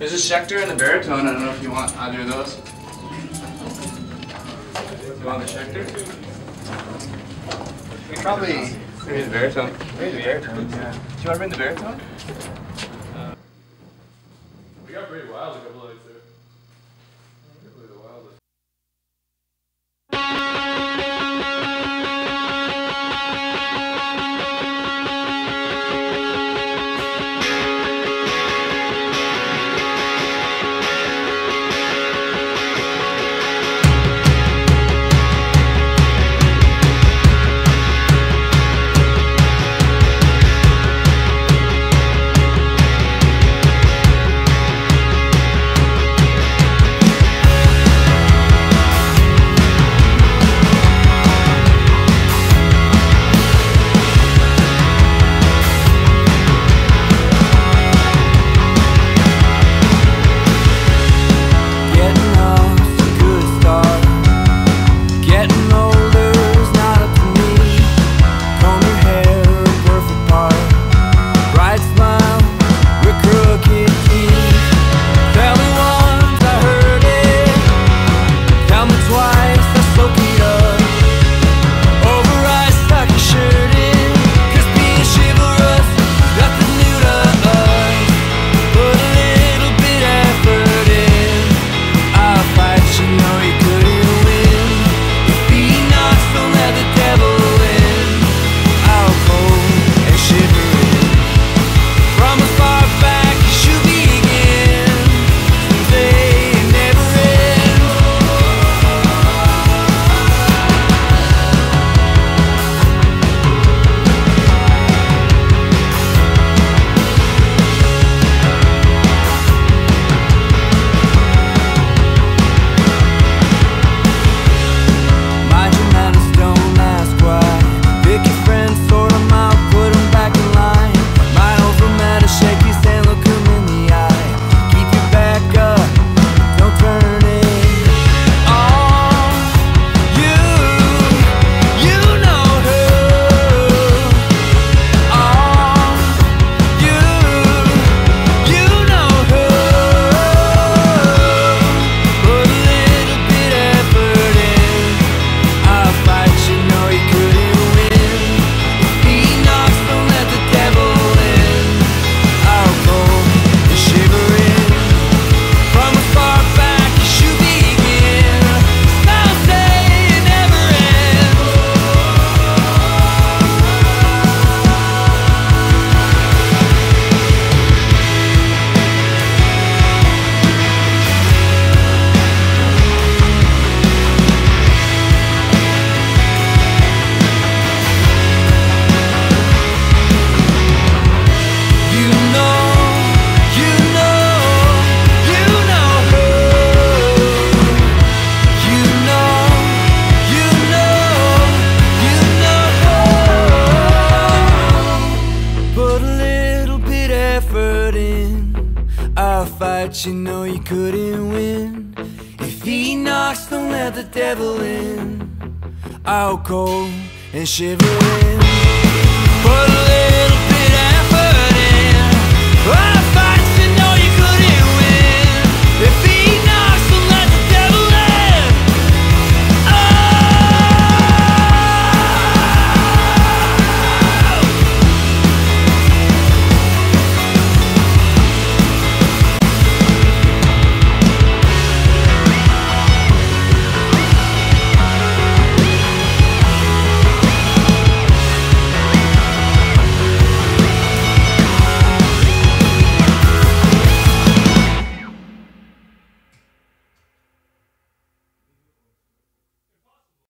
There's a Schecter and a baritone. I don't know if you want either of those. You want the Schecter? We probably... Maybe the baritone. Maybe the baritone, yeah. Do you want to bring the baritone? We got pretty wild a couple of days there. I'll fight, you know you couldn't win. If he knocks, don't let the devil in. I'll cold and shiver in.